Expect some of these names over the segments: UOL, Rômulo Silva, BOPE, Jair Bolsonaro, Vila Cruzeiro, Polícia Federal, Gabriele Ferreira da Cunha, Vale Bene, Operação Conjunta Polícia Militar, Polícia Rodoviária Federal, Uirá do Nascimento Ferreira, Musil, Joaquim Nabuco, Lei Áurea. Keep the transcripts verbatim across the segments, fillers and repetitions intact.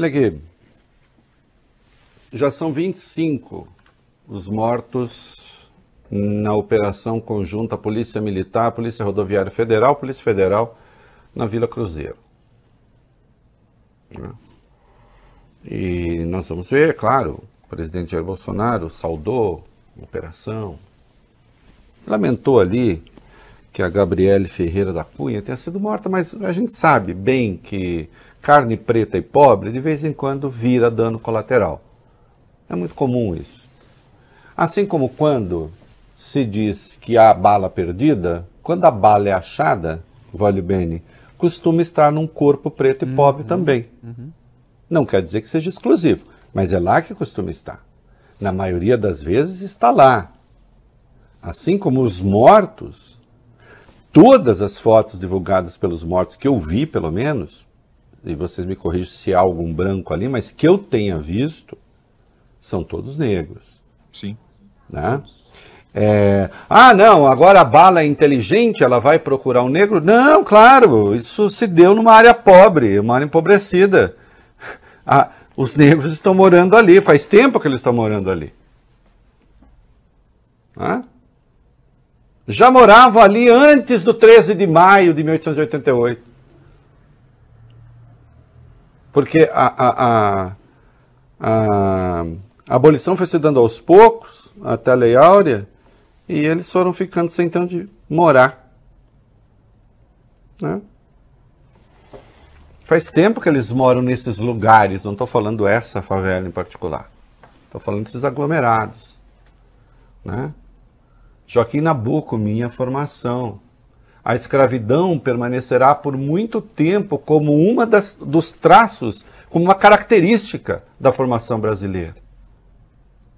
Olha aqui, já são vinte e cinco os mortos na Operação Conjunta Polícia Militar, Polícia Rodoviária Federal, Polícia Federal na Vila Cruzeiro. E nós vamos ver, claro, o presidente Jair Bolsonaro saudou a operação, lamentou ali que a Gabriele Ferreira da Cunha tenha sido morta, mas a gente sabe bem que carne preta e pobre de vez em quando vira dano colateral. É muito comum isso. Assim como quando se diz que há bala perdida, quando a bala é achada, Vale Bene, costuma estar num corpo preto e uhum. pobre também. Uhum. Não quer dizer que seja exclusivo, mas é lá que costuma estar. Na maioria das vezes está lá. Assim como os mortos, todas as fotos divulgadas pelos mortos, que eu vi pelo menos, e vocês me corrigem se há algum branco ali, mas que eu tenha visto, são todos negros. Sim. Né? É, ah, não, agora a bala é inteligente, ela vai procurar um negro? Não, claro, isso se deu numa área pobre, uma área empobrecida. Ah, os negros estão morando ali, faz tempo que eles estão morando ali. Ah? Já moravam ali antes do treze de maio de mil oitocentos e oitenta e oito. Porque a, a, a, a, a abolição foi se dando aos poucos, até a Lei Áurea, e eles foram ficando sem então de morar. Né? Faz tempo que eles moram nesses lugares, não estou falando essa favela em particular. Estou falando desses aglomerados. Né? Joaquim Nabuco, minha formação. A escravidão permanecerá por muito tempo como uma das, dos traços, como uma característica da formação brasileira,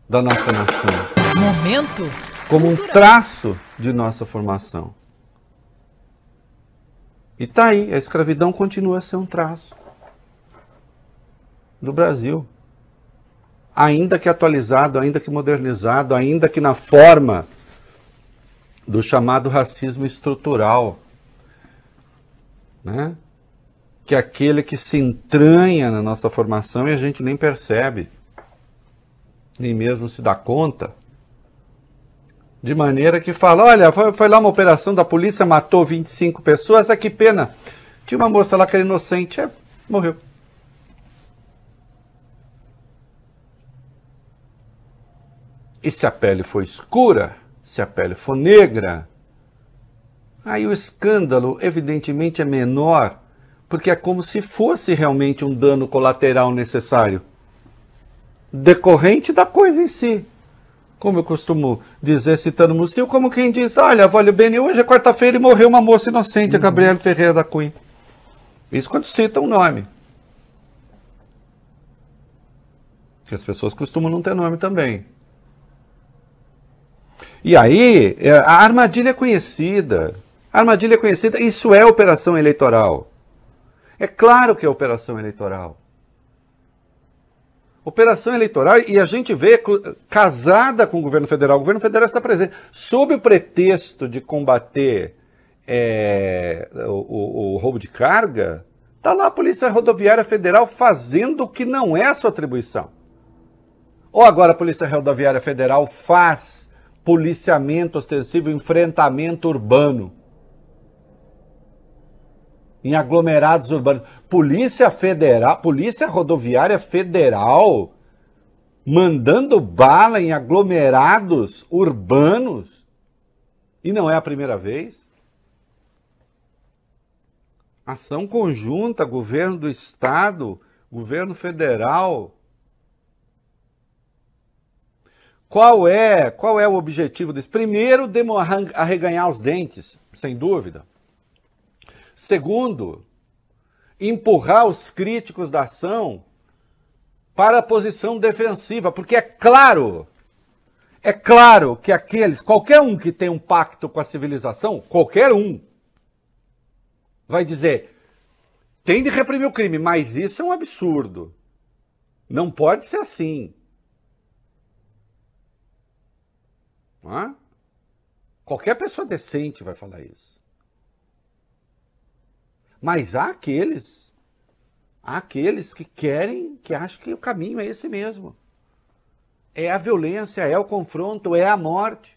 da nossa nação. Momento. Como um traço de nossa formação. E tá aí, a escravidão continua a ser um traço do Brasil. Ainda que atualizado, ainda que modernizado, ainda que na forma do chamado racismo estrutural, né? Que é aquele que se entranha na nossa formação e a gente nem percebe, nem mesmo se dá conta, de maneira que fala, olha, foi, foi lá uma operação da polícia, matou vinte e cinco pessoas, ah, que pena, tinha uma moça lá que era inocente, é, morreu. E se a pele foi escura, se a pele for negra, aí o escândalo evidentemente é menor, porque é como se fosse realmente um dano colateral necessário, decorrente da coisa em si. Como eu costumo dizer, citando Musil, como quem diz, olha, Vale Bene, hoje é quarta-feira e morreu uma moça inocente, a Gabriele Ferreira da Cunha. Isso quando cita um nome. Porque as pessoas costumam não ter nome também. E aí, a armadilha é conhecida. A armadilha é conhecida, isso é operação eleitoral. É claro que é operação eleitoral. Operação eleitoral, e a gente vê casada com o governo federal. O governo federal está presente. Sob o pretexto de combater é, o, o, o roubo de carga, está lá a Polícia Rodoviária Federal fazendo o que não é a sua atribuição. Ou agora a Polícia Rodoviária Federal faz policiamento ostensivo, enfrentamento urbano, em aglomerados urbanos. Polícia Federal, Polícia Rodoviária Federal, mandando bala em aglomerados urbanos, e não é a primeira vez. Ação conjunta, governo do estado, governo federal. Qual é, qual é o objetivo desse? Primeiro, arreganhar os dentes, sem dúvida. Segundo, empurrar os críticos da ação para a posição defensiva, porque é claro, é claro que aqueles, qualquer um que tem um pacto com a civilização, qualquer um, vai dizer, tem de reprimir o crime, mas isso é um absurdo, não pode ser assim. Hã? Qualquer pessoa decente vai falar isso. Mas há aqueles àqueles que querem, que acham que o caminho é esse mesmo. É a violência, é o confronto, é a morte.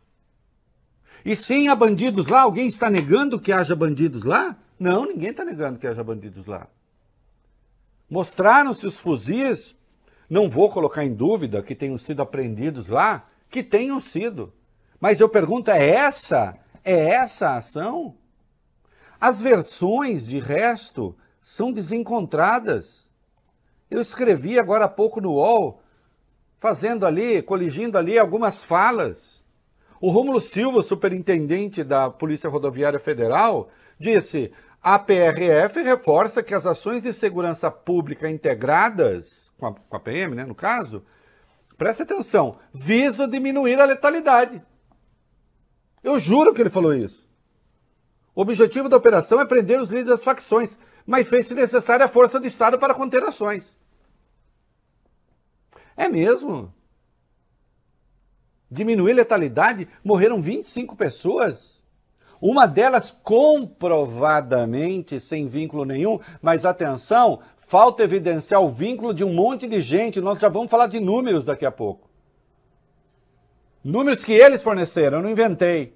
E sim, há bandidos lá. Alguém está negando que haja bandidos lá? Não, ninguém está negando que haja bandidos lá. Mostraram-se os fuzis, não vou colocar em dúvida que tenham sido apreendidos lá, que tenham sido. Mas eu pergunto, é essa? É essa a ação? As versões, de resto, são desencontradas. Eu escrevi agora há pouco no U O L, fazendo ali, coligindo ali algumas falas. O Rômulo Silva, superintendente da Polícia Rodoviária Federal, disse: a P R F reforça que as ações de segurança pública integradas, com a, com a P M, né, no caso, presta atenção, visam diminuir a letalidade. Eu juro que ele falou isso. O objetivo da operação é prender os líderes das facções, mas fez-se necessária a força do Estado para conter ações. É mesmo? Diminuir a letalidade? Morreram vinte e cinco pessoas. Uma delas comprovadamente sem vínculo nenhum, mas atenção, falta evidenciar o vínculo de um monte de gente. Nós já vamos falar de números daqui a pouco. Números que eles forneceram, eu não inventei.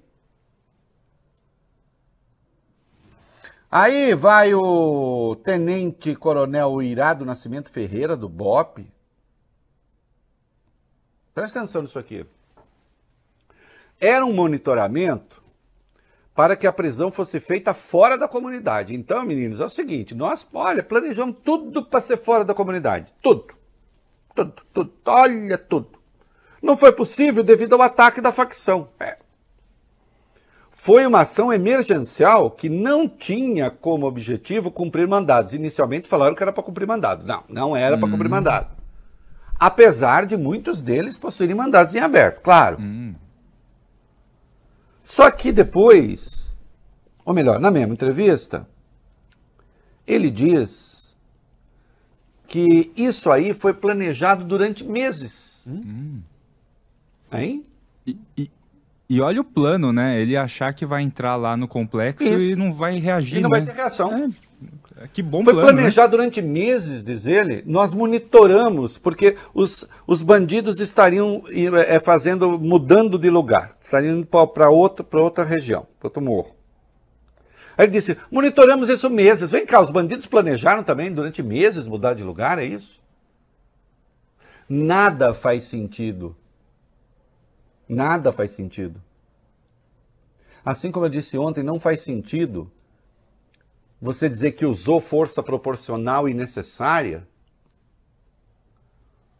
Aí vai o Tenente Coronel Uirá do Nascimento Ferreira, do BOPE. Presta atenção nisso aqui. Era um monitoramento para que a prisão fosse feita fora da comunidade. Então, meninos, é o seguinte, nós, olha, planejamos tudo para ser fora da comunidade. Tudo. Tudo, tudo. Olha, tudo. Não foi possível devido ao ataque da facção. É. Foi uma ação emergencial que não tinha como objetivo cumprir mandados. Inicialmente falaram que era para cumprir mandado. Não, não era hum. para cumprir mandado. Apesar de muitos deles possuírem mandados em aberto, claro. Hum. Só que depois, ou melhor, na mesma entrevista, ele diz que isso aí foi planejado durante meses. Hum. Hein? E, e, e olha o plano, né? Ele achar que vai entrar lá no complexo isso. e não vai reagir. E não né? vai ter reação. É, que bom foi plano. Foi planejado né? durante meses, diz ele. Nós monitoramos, porque os, os bandidos estariam é, fazendo, mudando de lugar. Estariam indo para outra, outra região, para outro morro. Aí ele disse, monitoramos isso meses. Vem cá, os bandidos planejaram também durante meses mudar de lugar, é isso? Nada faz sentido. Nada faz sentido. Assim como eu disse ontem, não faz sentido você dizer que usou força proporcional e necessária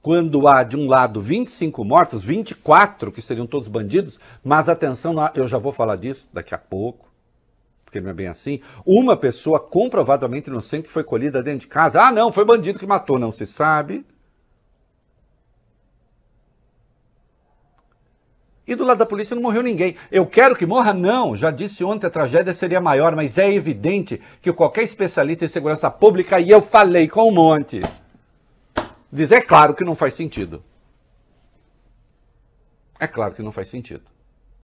quando há, de um lado, vinte e cinco mortos, vinte e quatro que seriam todos bandidos, mas atenção, eu já vou falar disso daqui a pouco, porque não é bem assim. Uma pessoa comprovadamente inocente foi colhida dentro de casa. Ah, não, foi bandido que matou, não se sabe. E do lado da polícia não morreu ninguém. Eu quero que morra? Não. Já disse ontem, a tragédia seria maior, mas é evidente que qualquer especialista em segurança pública, e eu falei com um monte, diz, é claro que não faz sentido. É claro que não faz sentido.